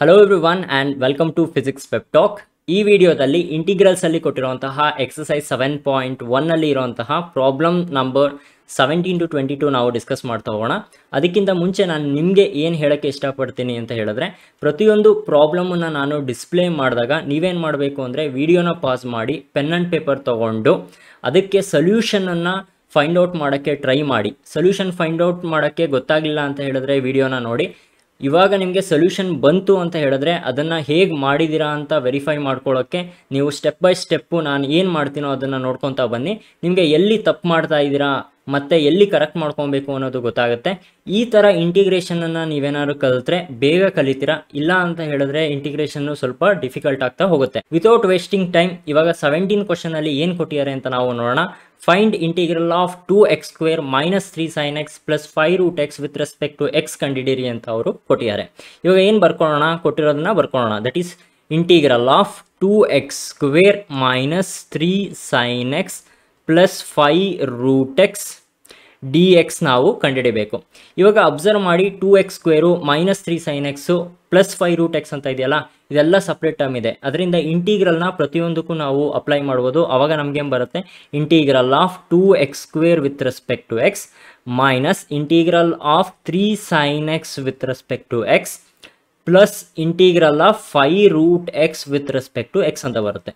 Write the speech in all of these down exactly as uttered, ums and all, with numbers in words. Hello everyone and welcome to Physics Pep Talk. ಈ ವಿಡಿಯೋದಲ್ಲಿ integrals ಅಲ್ಲಿ ಕೊಟ್ಟಿರುವಂತಹ ಎಕ್ಸರ್ಸೈಸ್ seven point one ಅಲ್ಲಿ ಇರುವಂತಹ problem number seventeen to twenty-two ನಾವು ಡಿಸ್ಕಸ್ ಮಾಡ್ತಾ ಹೋಗೋಣ. ಅದಕ್ಕಿಂತ ಮುಂಚೆ ನಾನು ನಿಮಗೆ ಏನು ಹೇಳಕ್ಕೆ ಇಷ್ಟಪಡ್ತೀನಿ ಅಂತ ಹೇಳಿದ್ರೆ, ಪ್ರತಿಯೊಂದು ಪ್ರಾಬ್ಲಮ್ ಅನ್ನು ನಾನು ಡಿಸ್ಪ್ಲೇ ಮಾಡಿದಾಗ ನೀವೇನು ಮಾಡಬೇಕು ಅಂದರೆ ವಿಡಿಯೋನ ಪಾಸ್ ಮಾಡಿ ಪೆನ್ ಅಂಡ್ ಪೇಪರ್ ತಗೊಂಡು ಅದಕ್ಕೆ ಸೊಲ್ಯೂಷನ್ ಅನ್ನು ಫೈಂಡ್ ಔಟ್ ಮಾಡೋಕ್ಕೆ ಟ್ರೈ ಮಾಡಿ. ಸೊಲ್ಯೂಷನ್ ಫೈಂಡ್ ಔಟ್ ಮಾಡೋಕ್ಕೆ ಗೊತ್ತಾಗಲಿಲ್ಲ ಅಂತ ಹೇಳಿದ್ರೆ ವಿಡಿಯೋನ ನೋಡಿ, ಇವಾಗ ನಿಮಗೆ ಸೊಲ್ಯೂಷನ್ ಬಂತು ಅಂತ ಹೇಳಿದ್ರೆ ಅದನ್ನು ಹೇಗೆ ಮಾಡಿದ್ದೀರಾ ಅಂತ ವೆರಿಫೈ ಮಾಡ್ಕೊಳ್ಳೋಕ್ಕೆ ನೀವು ಸ್ಟೆಪ್ ಬೈ ಸ್ಟೆಪ್ಪು ನಾನು ಏನು ಮಾಡ್ತೀನೋ ಅದನ್ನು ನೋಡ್ಕೊತಾ ಬನ್ನಿ. ನಿಮಗೆ ಎಲ್ಲಿ ತಪ್ಪು ಮಾಡ್ತಾ ಇದ್ದೀರಾ ಮತ್ತು ಎಲ್ಲಿ ಕರೆಕ್ಟ್ ಮಾಡ್ಕೊಬೇಕು ಅನ್ನೋದು ಗೊತ್ತಾಗುತ್ತೆ. ಈ ಥರ ಇಂಟಿಗ್ರೇಷನನ್ನು ನೀವೇನಾದ್ರು ಕಲಿತ್ರೆ ಬೇಗ ಕಲಿತೀರಾ, ಇಲ್ಲ ಅಂತ ಹೇಳಿದ್ರೆ ಇಂಟಿಗ್ರೇಷನ್ನು ಸ್ವಲ್ಪ ಡಿಫಿಕಲ್ಟ್ ಆಗ್ತಾ ಹೋಗುತ್ತೆ. ವಿತೌಟ್ ವೇಸ್ಟಿಂಗ್ ಟೈಮ್ ಇವಾಗ ಸೆವೆಂಟೀನ್ ಕ್ವಶನಲ್ಲಿ ಏನು ಕೊಟ್ಟಿದ್ದಾರೆ ಅಂತ ನಾವು ನೋಡೋಣ. Find integral of two x square minus three sin x plus five root x with respect to x ಕಂಡಿಡಿರಿ ಅಂತ ಅವರು ಕೊಟ್ಟಿದ್ದಾರೆ. ಇವಾಗ ಏನು ಬರ್ಕೊಳ್ಳೋಣ, ಕೊಟ್ಟಿರೋದನ್ನ ಬರ್ಕೊಳ್ಳೋಣ. That is integral of two x square minus three sine x plus five root x d x ನಾವು ಕಂಡುಹಿಡಬೇಕು. ಇವಾಗ ಅಬ್ಸರ್ವ್ ಮಾಡಿ, two x square minus three sine x plus five root x ಅಂತ ಇದೆಯಲ್ಲ, ಇದೆಲ್ಲ ಸಪ್ರೇಟ್ ಟರ್ಮ್ ಇದೆ. ಅದರಿಂದ ಇಂಟಿಗ್ರಲ್ನ ಪ್ರತಿಯೊಂದಕ್ಕೂ ನಾವು ಅಪ್ಲೈ ಮಾಡ್ಬೋದು. ಆವಾಗ ನಮಗೇನು ಬರುತ್ತೆ, integral of two x square with respect to x minus integral of three sine x with respect to x plus integral of five root x with respect to x ಅಂತ ಬರುತ್ತೆ.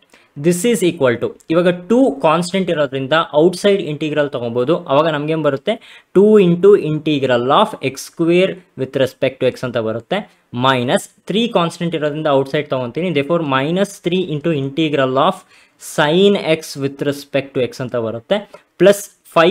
ದಿಸ್ ಈಸ್ ಈಕ್ವಲ್ ಟು, ಇವಾಗ two constant ಇರೋದ್ರಿಂದ outside integral ತೊಗೊಬೋದು. ಆವಾಗ ನಮಗೇನು ಬರುತ್ತೆ, two into integral of x square with respect to x ಅಂತ ಬರುತ್ತೆ. ಮೈನಸ್ ತ್ರೀ ಕಾನ್ಸ್ಟೆಂಟ್ ಇರೋದ್ರಿಂದ ಔಟ್ಸೈಡ್ ತೊಗೊತೀನಿ, therefore minus three into integral of sine x with respect to x ಅಂತ ಬರುತ್ತೆ. ಪ್ಲಸ್ ಫೈ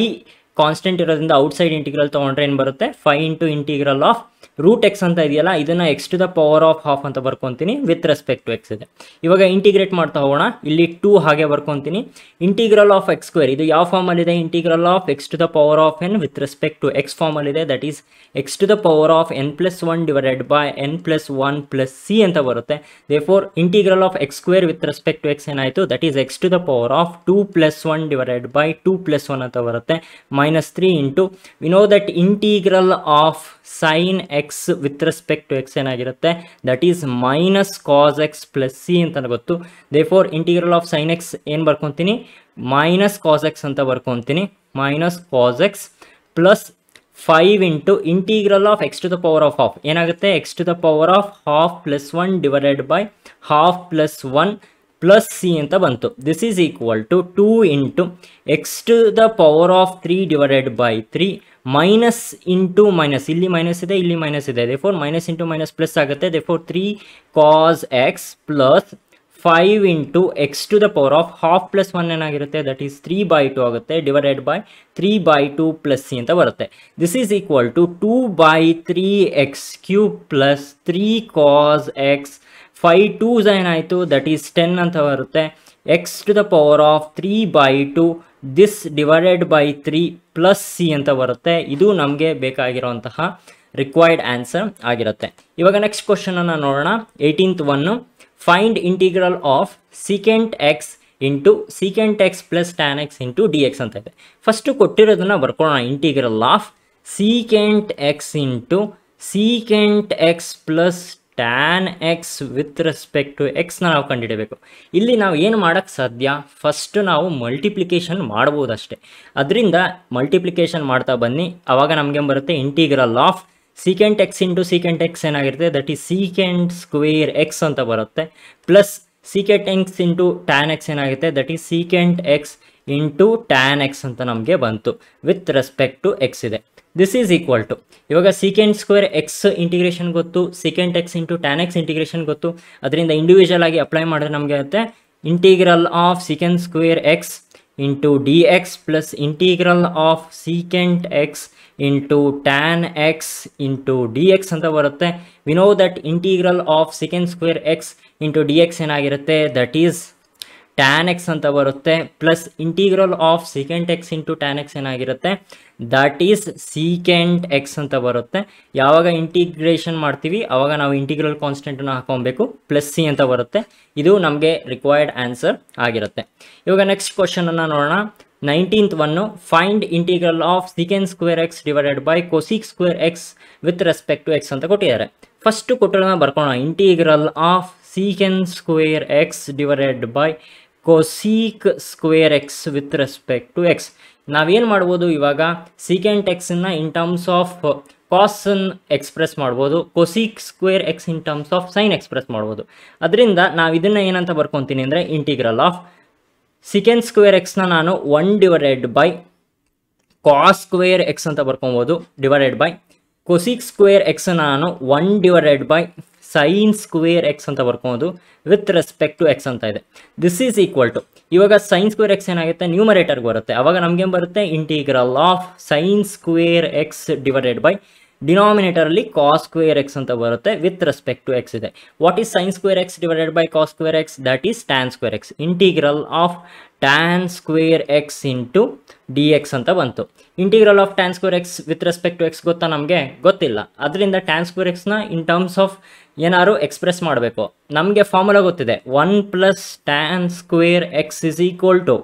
ಕಾನ್ಸ್ಟೆಂಟ್ ಇರೋದ್ರಿಂದ ಔಟ್ಸೈಡ್ ಇಂಟಿಗ್ರಲ್ ತೊಗೊಂಡ್ರೆ ಏನು ಬರುತ್ತೆ, five into integral of root x ಅಂತ ಇದೆಯಲ್ಲ, ಇದನ್ನು x to the power of half ಅಂತ ಬರ್ಕೊತೀನಿ, ವಿತ್ ರೆಸ್ಪೆಕ್ಟ್ ಟು ಎಕ್ಸ್ ಇದೆ. ಇವಾಗ ಇಂಟಿಗ್ರೇಟ್ ಮಾಡ್ತಾ ಹೋಗೋಣ. ಇಲ್ಲಿ ಟೂ ಹಾಗೆ ಬರ್ಕೊತೀನಿ, ಇಂಟಿಗ್ರಲ್ ಆಫ್ ಎಕ್ಸ್ ಸ್ಕ್ವೇರ್ ಇದು ಯಾವ ಫಾರ್ಮಲ್ಲಿದೆ, integral of x to the power of n with respect to x ಫಾರ್ಮಲ್ಲಿದೆ. That is x to the power of n plus one divided by n plus one plus c ಅಂತ ಬರುತ್ತೆ. Therefore integral of x square with respect to x ಏನಾಯಿತು, that is x to the power of two plus one divided by two plus one ಅಂತ ಬರುತ್ತೆ. Minus three into, we know that integral of sine x with respect to x ಏನಾಗಿರುತ್ತೆ, that is minus cos x plus c ಅಂತ ಗೊತ್ತು. Therefore integral of sine x ಏನು ಬರ್ಕೊತೀನಿ, minus cos x ಅಂತ ಬರ್ಕೊತೀನಿ, minus cos x plus five into integral of x to the power of half ಏನಾಗುತ್ತೆ, x to the power of half plus one divided by half plus one plus c ಅಂತ ಬಂತು. This is equal to two into x to the power of three divided by three minus into minus, ಇಲ್ಲಿ minus ಇದೆ, ಇಲ್ಲಿ minus ಇದೆ, therefore minus into minus plus ಆಗುತ್ತೆ. Therefore three cos x plus five into x to the power of half plus one ಏನಾಗಿರುತ್ತೆ, that is three by two ಆಗುತ್ತೆ, divided by three by two plus c ಅಂತ ಬರುತ್ತೆ. This is equal to two by three x cube plus three cos x five two ಏನಾಯಿತು, that is ten ಅಂತ ಬರುತ್ತೆ. X to the power of three by two this divided by three plus c ಅಂತ ಬರುತ್ತೆ. ಇದು ನಮಗೆ ಬೇಕಾಗಿರೋಂತಹ required answer ಆಗಿರುತ್ತೆ. ಇವಾಗ next ಕ್ವಶನನ್ನು ನೋಡೋಣ. Eighteenth one, find integral of secant x into secant x plus tan x into d x ಅಂತ ಇದೆ. ಫಸ್ಟು ಕೊಟ್ಟಿರೋದನ್ನು ಬರ್ಕೊಳ್ಳೋಣ. Integral of secant x into secant x plus tan x with respect to ಎಕ್ಸ್ನ ನಾವು ಕಂಡುಹಿಡಬೇಕು. ಇಲ್ಲಿ ನಾವು ಏನು ಮಾಡೋಕ್ಕೆ ಸಾಧ್ಯ, ಫಸ್ಟು ನಾವು ಮಲ್ಟಿಪ್ಲಿಕೇಶನ್ ಮಾಡ್ಬೋದಷ್ಟೇ. ಅದರಿಂದ ಮಲ್ಟಿಪ್ಲಿಕೇಶನ್ ಮಾಡ್ತಾ ಬನ್ನಿ. ಆವಾಗ ನಮಗೇನು ಬರುತ್ತೆ, integral of secant x into secant x ಏನಾಗಿರುತ್ತೆ, that is secant square x ಅಂತ ಬರುತ್ತೆ. Plus secant x into tan x ಏನಾಗುತ್ತೆ, that is secant x into tan x ಅಂತ ನಮಗೆ ಬಂತು, ವಿತ್ ರೆಸ್ಪೆಕ್ಟ್ ಟು ಎಕ್ಸ್ ಇದೆ. ದಿಸ್ ಈಸ್ ಈಕ್ವಲ್ ಟು, ಇವಾಗ secant square x integration ಗೊತ್ತು, secant x into tan x integration ಗೊತ್ತು. ಅದರಿಂದ individual ಆಗಿ ಅಪ್ಲೈ ಮಾಡಿದ್ರೆ ನಮಗೆ ಆಗುತ್ತೆ, integral of secant square x into d x plus integral of secant x into tan x into d x ಅಂತ ಬರುತ್ತೆ. We know that integral of secant square x into d x ಏನಾಗಿರುತ್ತೆ, that is tan x ಅಂತ ಬರುತ್ತೆ. Plus integral of secant x into tan x ಏನಾಗಿರುತ್ತೆ, that is secant x ಅಂತ ಬರುತ್ತೆ. ಯಾವಾಗ integration ಮಾಡ್ತೀವಿ ಆವಾಗ ನಾವು ಇಂಟಿಗ್ರಲ್ ಕಾನ್ಸ್ಟೆಂಟನ್ನು ಹಾಕೊಬೇಕು, ಪ್ಲಸ್ ಸಿ ಅಂತ ಬರುತ್ತೆ. ಇದು ನಮಗೆ ರಿಕ್ವೈರ್ಡ್ ಆನ್ಸರ್ ಆಗಿರುತ್ತೆ. ಇವಾಗ ನೆಕ್ಸ್ಟ್ ಕ್ವಶನನ್ನು ನೋಡೋಣ. nineteenth one, find integral of secant square x divided by cosec square x with respect to x. First integral of secant square x divided by cosec square x with respect to x. Navien madbodu ivaga secant x na in terms of cos express madbodu, cosec square x in terms of sin express madbodu. Adrinda na vidinna yenanta barkontini andre integral of secant square x na nanu one divided by cos square x anta barkonbodu divided by cosec square x na nanu one divided by sin square x anta barkonbodu with respect to x anta ide. This is equal to ivaga sin square x enagutte numerator ge barutte, avaga namge en barutte integral of sin square x divided by denominator li cos square x anta barutte with respect to x ide. What is sin square x divided by cos square x? That is tan square x. Integral of tan square x into dx anta bantu. Integral of tan square x with respect to x gotta namge gottilla, adrinda tan square x na in terms of yenaru express madbeko. Namge formula gottide, one plus tan square x is equal to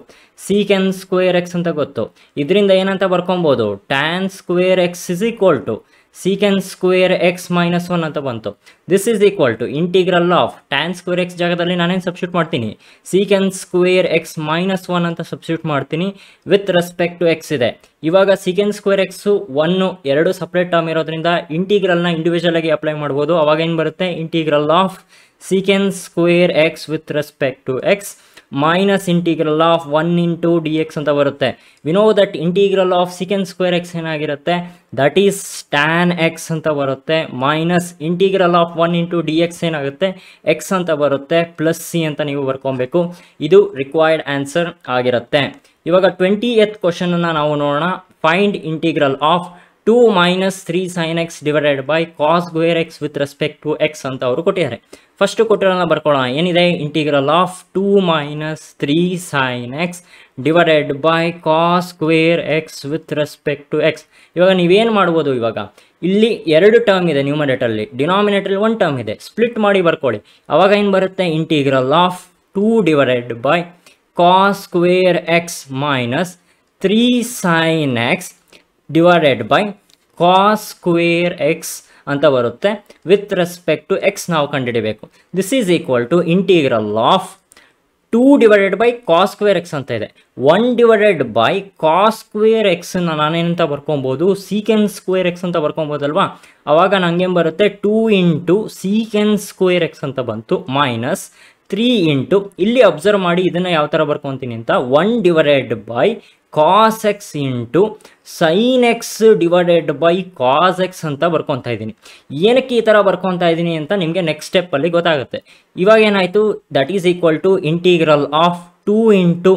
secant square x anta gottu. Idrinda yenanta barkombodu, tan square x is equal to secant square x minus one anta bantu. This is equal to integral of tan square x jagadalli nanen substitute martini, secant square x minus one anta substitute martini with respect to x ide. Ivaga secant square x one eradu separate term irodrinda integral na individual agi apply madabodu, avaga en barutte integral of secant square x with respect to x minus integral of one into dx anta barutte. We know that integral of secant square x enagirutte, that is tan x anta barutte minus integral of one into dx enagutte x anta barutte plus c anta neevu barkobeku. Idu required answer agirutte. Ivaga twentieth question na naavu nodona, find integral of two minus three sin x divided by cos square x with respect to x anta avaru kottidare. First kotiranna barkolona, yenide integral of two minus three sin x divided by cos square x with respect to x. Ivaga neevu enu madabodu, ivaga illi eradu term ide numerator alli, denominator alli one term ide, split madi barkoli, avaga en barutte integral of two divided by cos square x minus three sin x divided by cos square x anta barutte with respect to x now kandidibeku. This is equal to integral of two divided by cos square x anta ide. one divided by cos square x na nane anta barkobodu, secant square x anta barkobodu alva, avaga nange en barutte two into secant square x anta bantu minus three into, illi observe ಮಾಡಿ ಇದನ್ನ ಯಾವ ತರ ಬರ್ಕೊಂತೀನಿ ಅಂತ, one divided by cos x into sin x divided by cos x ಅಂತ ಬರ್ಕೊಂತಾ ಇದೀನಿ. ಏನಕ್ಕೆ ಈ ತರ ಬರ್ಕೊಂತಾ ಇದೀನಿ ಅಂತ ನಿಮಗೆ ನೆಕ್ಸ್ಟ್ ಸ್ಟೆಪ್ ಅಲ್ಲಿ ಗೊತ್ತಾಗುತ್ತೆ. ಇವಾಗ ಏನಾಯ್ತು, that is equal to integral of two into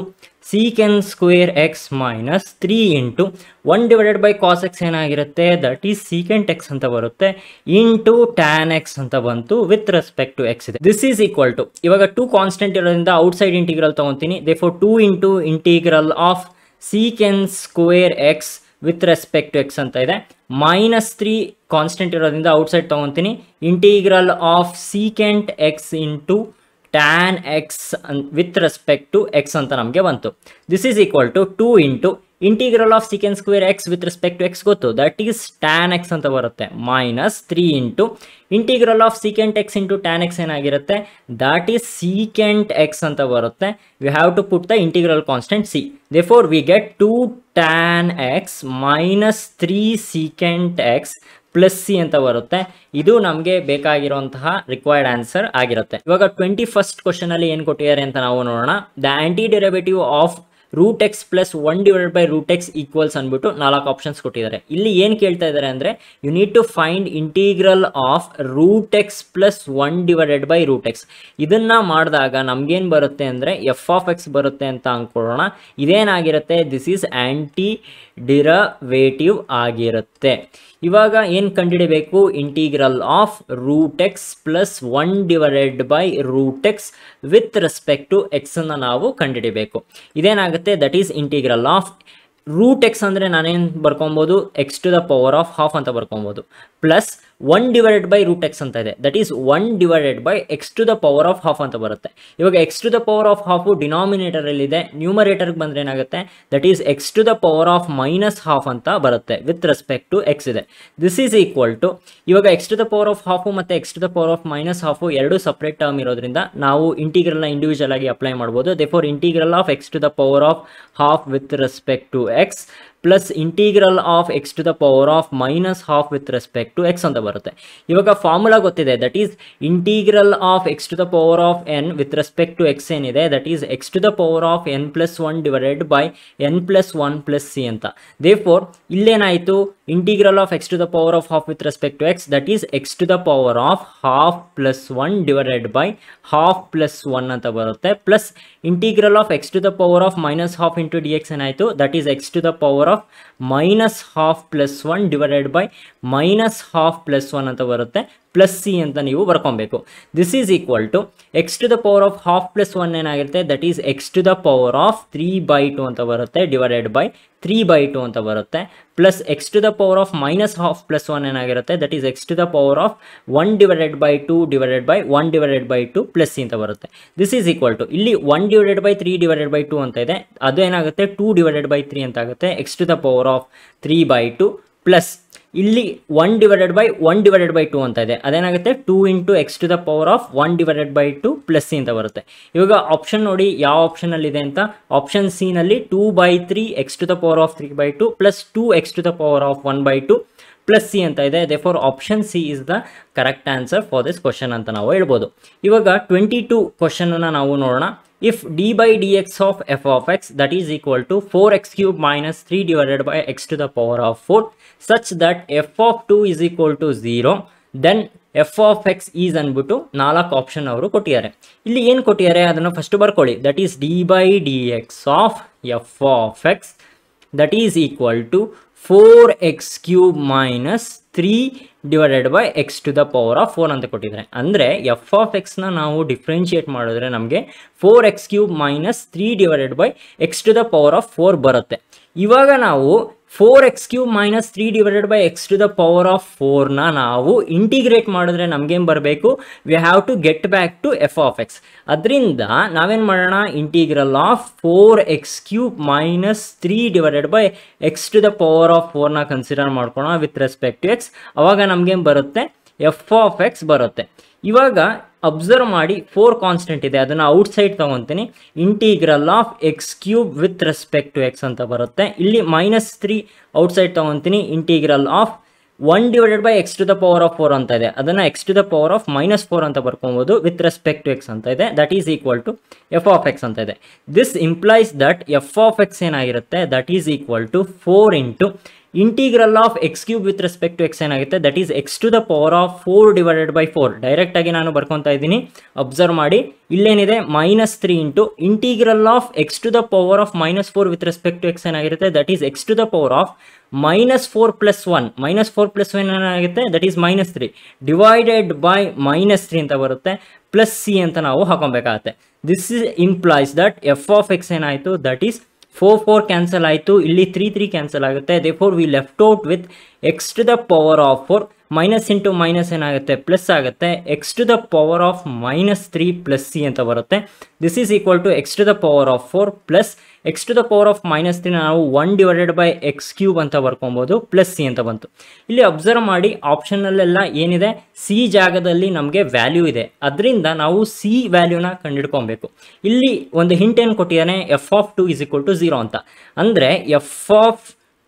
secant square x minus three into one divided by cos x ಏನಾಗಿರುತ್ತೆ, that is secant x ಅಂತ ಬರುತ್ತೆ into tan x ಅಂತ ಬಂತು with respect to x ಇದೆ. This is equal to, ಇವಾಗ two constant ಇರೋದ್ರಿಂದ outside integral ತಗೊಂತೀನಿ, therefore two into integral of secant square x with respect to x ಅಂತ ಇದೆ. minus three ಕಾನ್ಸ್ಟೆಂಟ್ ಇರೋದ್ರಿಂದ ಔಟ್ಸೈಡ್ ತಗೊಂತೀನಿ, integral of secant x into tan x with respect to x anta namge bantu. This is equal to two into integral of secant square x with respect to x gottu, that is tan x anta barutte minus three into integral of secant x into tan x enagirutte, that is secant x anta barutte. We have to put the integral constant c, therefore we get two tan x minus three secant x plus c anta barutte. ಇದು ನಮಗೆ ಬೇಕಾಗಿರುವಂತಹ required answer ಆಗಿರುತ್ತೆ. ಇವಾಗ twenty first question ಅಲ್ಲಿ ಏನ್ ಕೊಟ್ಟಿದ್ದಾರೆ ಅಂತ ನಾವು ನೋಡೋಣ. The aunty derivative of root x plus one divided by root x equals ಅಂದ್ಬಿಟ್ಟು ನಾಲ್ಕು ಆಪ್ಷನ್ಸ್ ಕೊಟ್ಟಿದ್ದಾರೆ. ಇಲ್ಲಿ ಏನು ಕೇಳ್ತಾ ಇದ್ದಾರೆ ಅಂದರೆ, you need to find integral of root x plus one divided by root x. ಇದನ್ನ ಮಾಡಿದಾಗ ನಮ್ಗೇನು ಬರುತ್ತೆ ಅಂದರೆ ಎಫ್ ಆಫ್ ಎಕ್ಸ್ ಬರುತ್ತೆ ಅಂತ ಅಂದ್ಕೊಳ್ಳೋಣ. ಇದೇನಾಗಿರುತ್ತೆ, ದಿಸ್ ಈಸ್ ಆ್ಯಂಟಿ ಡಿರವೇಟಿವ್ ಆಗಿರುತ್ತೆ. ಇವಾಗ ಏನು ಕಂಡುಹಿಡಬೇಕು, integral of root x plus one divided by root x with respect to ಎಕ್ಸನ್ನು ನಾವು ಕಂಡುಹಿಡಬೇಕು. ಇದೇನಾಗುತ್ತೆ, that is integral of root x ಅಂದರೆ ನಾನೇನು ಬರ್ಕೊಬೋದು, x to the power of half ಅಂತ ಬರ್ಕೊಬೋದು, plus one divided by root x ಅಂತ ಇದೆ. That is one divided by x to the power of half ಅಂತ ಬರುತ್ತೆ. ಇವಾಗ x to the power of half denominator ಅಲ್ಲಿ ಇದೆ, numerator ಗೆ ಬಂದ್ರೆ ಏನಾಗುತ್ತೆ, that is x to the power of minus half ಅಂತ ಬರುತ್ತೆ with respect to x ಇದೆ. This is equal to, ಇವಾಗ x to the power of half ಮತ್ತೆ x to the power of minus half ಎರಡು separate term ಇರೋದ್ರಿಂದ ನಾವು integral ನ individual ಆಗಿ apply ಮಾಡಬಹುದು. Therefore integral of x to the power of half with respect to x plus integral of x to the power of minus half with respect to x ಅಂತ ಬರುತ್ತೆ. ಇವಾಗ formula ಗೊತ್ತಿದೆ, that is integral of x to the power of n with respect to x ಏನಿದೆ, that is x to the power of n plus one divided by n plus one plus c ಅಂತ. Therefore ಇಲ್ಲೇನಾಯಿತು, integral of x to the power of half with respect to x, that is x to the power of half plus one divided by half plus one ಅಂತ ಬರುತ್ತೆ, plus integral of x to the power of minus half into dx ಏನಾಯಿತು, that is x to the power of minus half plus one divided by minus half plus one ಅಂತ ಬರುತ್ತೆ, plus c ಅಂತ ನೀವು ಬರ್ಕೊಬೇಕು. This is equal to x to the power of half plus one ಏನಾಗಿರುತ್ತೆ, that is x to the power of three by two ಅಂತ ಬರುತ್ತೆ divided by three by two ಅಂತ ಬರುತ್ತೆ, plus x to the power of minus half plus one ಏನಾಗಿರುತ್ತೆ, that is x to the power of one divided by two divided by one divided by two plus c ಅಂತ ಬರುತ್ತೆ. This is equal to, ಇಲ್ಲಿ one divided by three divided by two ಅಂತ ಇದೆ, ಅದು ಏನಾಗುತ್ತೆ two divided by three ಅಂತ ಆಗುತ್ತೆ, x to the power of three by two, plus ಇಲ್ಲಿ one divided by one divided by two ಅಂತ ಇದೆ, ಅದೇನಾಗುತ್ತೆ two into x to the power of one divided by two plus c ಅಂತ ಬರುತ್ತೆ. ಇವಾಗ option ನೋಡಿ ಯಾವ ಆಪ್ಷನ್ ಅಲ್ಲಿ ಇದೆ ಅಂತ, ಆಪ್ಷನ್ ಸಿ ನಲ್ಲಿ two by three x to the power of three by two plus two x to the power of one by two plus c ಅಂತ ಇದೆ. Therefore option C is the correct answer for this question ಅಂತ ನಾವು ಹೇಳ್ಬೋದು. ಇವಾಗ twenty-two question ಅನ್ನು ನಾವು ನೋಡೋಣ. If d by dx of f of x, that is equal to four x cube minus three divided by x to the power of four, such that f of two is equal to zero, then f of x is anbutu four option avaru kottiyare. Illi yen kottiyare adanna first barkoli, that is d by dx of f of x, that is equal to four x cube minus three divided by x to the power of four ಅಂತ ಕೊಟ್ಟಿದ್ದಾರೆ. ಅಂದರೆ f of x ನ ನಾವು differentiate ಮಾಡಿದ್ರೆ ನಮಗೆ four x cube minus three divided by x to the power of four ಬರುತ್ತೆ. ಇವಾಗ ನಾವು four x cube minus three divided by x to the power of four ನ ನಾವು ಇಂಟಿಗ್ರೇಟ್ ಮಾಡಿದ್ರೆ ನಮಗೇನು ಬರಬೇಕು, we have to get back to f of x. ಅದರಿಂದ ನಾವೇನು ಮಾಡೋಣ, integral of four x cube minus three divided by x to the power of four ನ consider ಮಾಡ್ಕೋಣ with respect to x. ಅವಾಗ ನಮಗೇನು ಬರುತ್ತೆ, f of x ಬರುತ್ತೆ. ಇವಾಗ ಅಬ್ಸರ್ವ್ ಮಾಡಿ ಫೋರ್ ಕಾನ್ಸ್ಟೆಂಟ್ ಇದೆ, ಅದನ್ನು ಔಟ್ಸೈಡ್ ತಗೊತೀನಿ. Integral of x cube with respect to x ಅಂತ ಬರುತ್ತೆ. ಇಲ್ಲಿ ಮೈನಸ್ ತ್ರೀ ಔಟ್ಸೈಡ್ ತಗೊತೀನಿ. Integral of one divided by x to the power of four ಅಂತ ಇದೆ, ಅದನ್ನು x to the power of minus four ಅಂತ ಬರ್ಕೊಬೋದು ವಿತ್ ರೆಸ್ಪೆಕ್ಟ್ ಟು ಎಕ್ಸ್ ಅಂತ ಇದೆ. That is equal to f of x ಅಂತ ಇದೆ. This implies that f of x ಏನಾಗಿರುತ್ತೆ, that is equal to four into integral of x cube with respect to x ಏನಾಗುತ್ತೆ, that is x to the power of four divided by four. ಡೈರೆಕ್ಟಾಗಿ ನಾನು ಬರ್ಕೊತಾ ಇದ್ದೀನಿ, observe ಮಾಡಿ. ಇಲ್ಲೇನಿದೆ minus three into integral of x to the power of minus four with respect to x ಏನಾಗಿರುತ್ತೆ, that is x to the power of minus four plus one. Minus four plus one ಏನಾಗುತ್ತೆ, that is minus three divided by minus three ಅಂತ ಬರುತ್ತೆ, plus c ಅಂತ ನಾವು ಹಾಕೊಬೇಕಾಗತ್ತೆ. This is implies that f of x ಏನಾಯಿತು, that is four four cancel ಆಯಿತು, ಇಲ್ಲಿ three three cancel ಆಗುತ್ತೆ. Therefore we left out with x to the power of four, minus into minus ಏನಾಗುತ್ತೆ plus ಆಗುತ್ತೆ, x to the power of minus three plus c ಅಂತ ಬರುತ್ತೆ. This is equal to x to the power of four plus x to the power of minus three ನಾವು one divided by x cube ಅಂತ ಬರ್ಕೊಬೋದು, plus c ಅಂತ ಬಂತು. ಇಲ್ಲಿ observe ಮಾಡಿ, ಆಪ್ಷನಲ್ಲೆಲ್ಲ ಏನಿದೆ ಸಿ ಜಾಗದಲ್ಲಿ ನಮಗೆ ವ್ಯಾಲ್ಯೂ ಇದೆ, ಅದರಿಂದ ನಾವು ಸಿ ವ್ಯಾಲ್ಯೂನ ಕಂಡುಹಿಡ್ಕೊಬೇಕು. ಇಲ್ಲಿ ಒಂದು ಹಿಂಟ್ ಏನು ಕೊಟ್ಟಿದ್ದಾನೆ, f of two is equal to zero ಅಂತ. ಅಂದರೆ ಎಫ್ ಆಫ್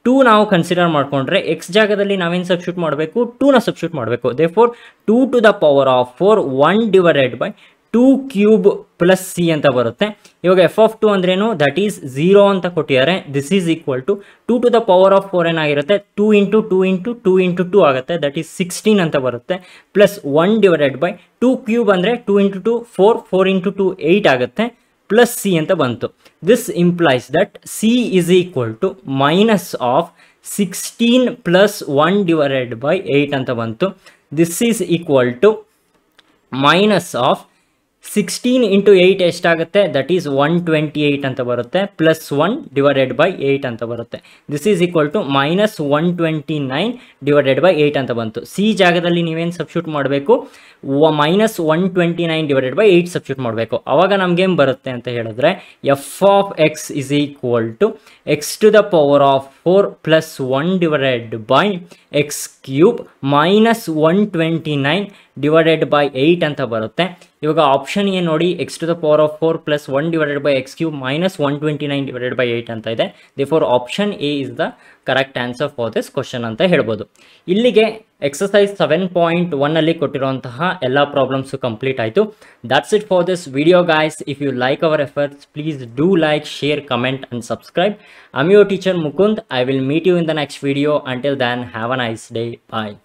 ಟೂ ನಾವು ಕನ್ಸಿಡರ್ ಮಾಡಿಕೊಂಡ್ರೆ ಎಕ್ಸ್ ಜಾಗದಲ್ಲಿ ನಾವೇನು ಸಬ್ಸ್ಟ್ಯೂಟ್ ಮಾಡಬೇಕು, ಟೂನ ಸಬ್ಸ್ಟ್ಯೂಟ್ ಮಾಡಬೇಕು. Therefore two to the power of four one divided by two cube plus c ಅಂತ ಬರುತ್ತೆ. ಇವಾಗ ಎಫ್ ಆಫ್ ಟು ಅಂದ್ರೇನು, ದಟ್ ಈಸ್ ಝೀರೋ ಅಂತ ಕೊಟ್ಟಿದ್ದಾರೆ. This is equal to two to the power of four ಏನಾಗಿರುತ್ತೆ, two into two into two into two ಆಗುತ್ತೆ, that is sixteen ಅಂತ ಬರುತ್ತೆ, plus one divided by two cube ಅಂದರೆ two into two four, four into two eight ಆಗುತ್ತೆ, plus c ಅಂತ ಬಂತು. This implies that c is equal to minus of sixteen plus one divided by eight ಅಂತ ಬಂತು. This is equal to minus of sixteen into eight ಎಷ್ಟಾಗುತ್ತೆ? That is one twenty eight ಅಂತ ಬರುತ್ತೆ. Plus one divided by eight ಅಂತ ಬರುತ್ತೆ. This is equal to minus one twenty nine divided by eight ಅಂತ ಬಂತು. C ಜಾಗದಲ್ಲಿ ನೀವೇನು substitute ಮಾಡಬೇಕು? Minus one twenty nine divided by eight substitute ಮಾಡಬೇಕು. ಆವಾಗ ನಮಗೇನು ಬರುತ್ತೆ ಅಂತ ಹೇಳಿದ್ರೆ f of x is equal to x to the power of four plus one divided by x cube minus one twenty nine divided by eight ಅಂತ ಬರುತ್ತೆ. ಇವಾಗ option ಏನು ನೋಡಿ, x to the power of four plus one divided by x cube minus one twenty nine divided by eight ಅಂತ ಇದೆ. Therefore option a is the correct answer for this question ಅಂತ ಹೇಳ್ಬೋದು. ಇಲ್ಲಿಗೆ ಎಕ್ಸಸೈಸ್ ಸೆವೆನ್ ಪಾಯಿಂಟ್ ಒನ್ನಲ್ಲಿ ಕೊಟ್ಟಿರುವಂತಹ ಎಲ್ಲ problems complete ಆಯಿತು. That's it for this video guys. If you like our efforts, please do like, share, comment and subscribe. I am your teacher Mukund. I will meet you in the next video. Until then, have a nice day. Bye.